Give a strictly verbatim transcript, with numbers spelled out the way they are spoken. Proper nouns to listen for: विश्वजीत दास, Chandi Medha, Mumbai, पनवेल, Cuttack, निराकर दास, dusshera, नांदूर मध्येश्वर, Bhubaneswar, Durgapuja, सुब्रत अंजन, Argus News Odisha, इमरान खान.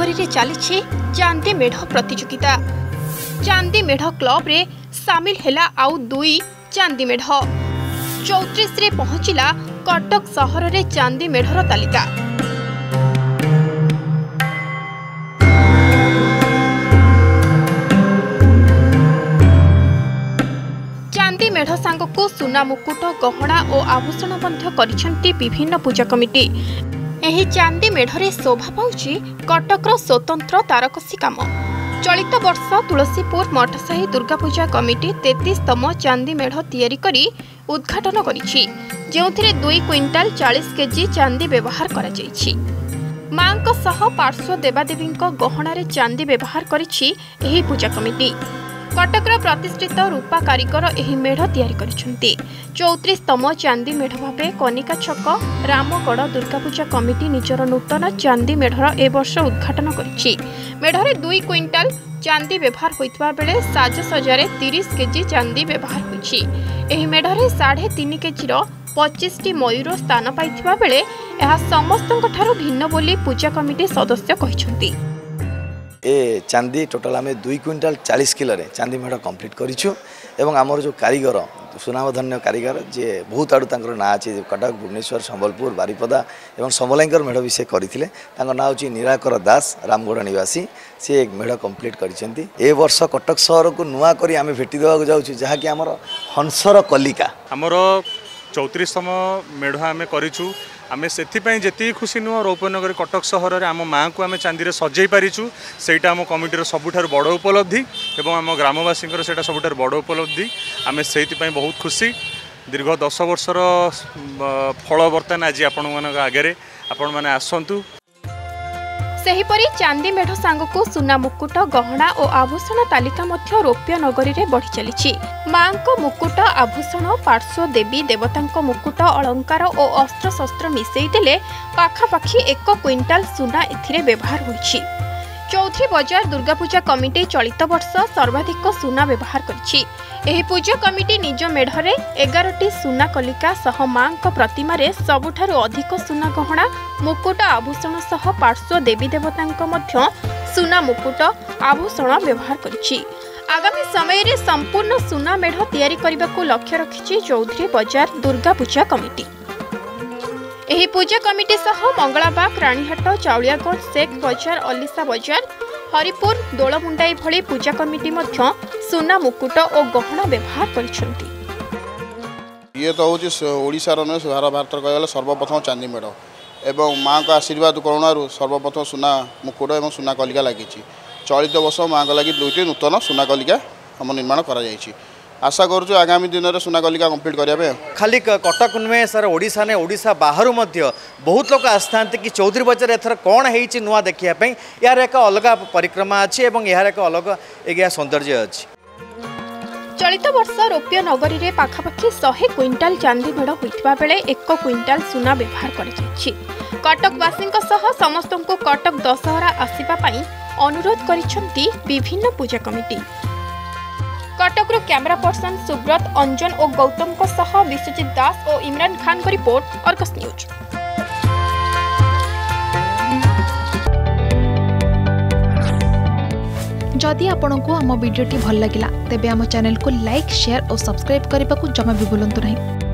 नगरी चली चांदी मेढ़ प्रतियोगिता। चांदी मेढ़ क्लब रे सामिल हैला आउ दुई चांदी मेढ़ चौंतीस रे पहुंचला कटक शहर रे चांदी मेढ़र तालिका। चांदी मेढ़ सांग को सुना मुकुट गहना और आभूषण बंध करिसेंती विभिन्न पूजा कमिटी। एही चांदी मेढ़रे शोभा पाउछि कटकर स्वतंत्र तारकसी काम। चलित वर्ष तुलसीपुर मठसाही दुर्गापूजा कमिटी तैंतीसतम चांदी मेढ़ तैयारी करी उद्घाटन करिछि, जेउथिरे दुई क्विंटाल चालीस केजी चांदी व्यवहार करा जाइछि। मांको सह पार्श्व देवादेवींको गहणारे चांदी व्यवहार करिछि एही पूजा कमिटी। कटकर प्रतिष्ठित रूपा कारीगर एही मेढ़ तैयारी करिसेंती। चौंतीसतम चांदी मेढ़ भावे कनिका छक रामगढ़ दुर्गापूजा कमिटी निजर नूतन चांदी मेढ़र ए वर्ष उद्घाटन करिछि। मेढ़रे दुई क्विंटाल चांदी व्यवहार होइतबा बेले साजसजारे तीस केजी चांदी व्यवहार होइछि। एही मेढ़रे साढ़े तीन केजीर पच्चीस टी मयूर स्थान पाइथिबा बेले एहा समस्तंक ठारो भिन्न बोली पूजा कमिटी सदस्य कहिसेंती। ए चांदी टोटाल आम दुई क्विंटाल चालीस किलो रे चांदी मेढ़ कंप्लीट करूँ। एवं आमर जो कारीगर सुनामधन्य कारीगर जी बहुत आड़ू तांकर ना अच्छे कटक भुवनेश्वर संबलपुर बारिपदा एवं समलाईकर मेढ़ भी से करते ना हूँ निराकर दास रामगढ़ निवासी सी एक मेढ़ कंप्लीट कर वर्ष कटक सहर को नुआ करी आम भेटी देवाक जाऊँ जहाँकि आमर हंसर कलिका आमर चौंतीसतम मेढ़ आम करूँ। आम से जी खुशी नुह रौप्यनगर कटक सहर आम माँ को आम चांदी सजई पारिचु सेटा आम कमिटीर सबुठार बड़ उपलब्धि एवं आम ग्रामवासी सेटा सबुठार बड़ उपलब्धि। आम से बहुत खुशी दीर्घ दस वर्षर फल बर्तन आज आपण मान आगे आपण मैंने आसतु। सेहीपरि चांदी मेढ़ सांग को सुना मुकुट गहना और आभूषण तालिका मध्य रौप्य नगरी रे बढ़ि चलिछि। मांको मुकुट आभूषण पार्श्व देवी देवतांको मुकुट अलंकार और अस्त्र शस्त्र मिसेई देले पाखापाखी एक क्विंटाल सुना एथिरे व्यवहार होइछि। चौधरी बजार दुर्गापूजा कमिटी चलित वर्ष सर्वाधिक सुना व्यवहार करिछि। एही पूजा कमिटी निज मेढ़रे एगारोटी सुना कलिका सह मांको प्रतिमारे सबुठारु अधिक सुना गहना मुकुट आभूषण सह पार्श्व देवी देवतांको मध्य सुना मुकुट आभूषण व्यवहार करिछि। आगामी समय रे संपूर्ण सुना मेढ़ तैयारी करबाकू लक्ष्य रखिछि चौधरी बजार दुर्गापूजा कमिटी। एही पूजा कमिटी सह मंगलाबाग राणीहाट चाउलियागढ़ शेख बजार अलिसा बजार हरिपुर दोलमुंडाई भली पूजा कमिटी मध्य सुना मुकुट और गहना व्यवहार करिसेंती। ये तो हूँ ओडिशार न सारा भारत कहले सर्वप्रथम चांदी मेढ़ एवं माँ का आशीर्वाद करुणु सर्वप्रथम सुना मुकुट और सुना कलिका लगी। चलित वर्ष माँ का लगी दुईटी नूतन सुना कलिका आम निर्माण कर आशा करूँ आगामी दिन में सुना कलिका कंप्लीट करें। खाली कटक नुहे सर ओडिशा ने ओडिशा बाहर मध्य बहुत लोग आसता कि चौधरी बजार एथर कौन है नुआ देखापी यार एक अलग परिक्रमा अच्छी यार एक अलग एक सौंदर्य अच्छी। चलित वर्ष रौप्य नगरी में पाखापाखि शहे क्विंटाल चांदी मेढ़ होता बेले एक क्विंटाल सुना व्यवहार करटकवासी समस्त को कटक दशहरा आसवाई अनुरोध कर पूजा कमिटी। कटकरू कैमरा पर्सन सुब्रत अंजन और गौतम को सह विश्वजीत दास और इमरान खान की रिपोर्ट अर्गस न्यूज। जदि आपंक आम भिड्टे भल लगा तेब आम चैनल को लाइक शेयर और सब्सक्राइब करने को जमा भी भूलु ना।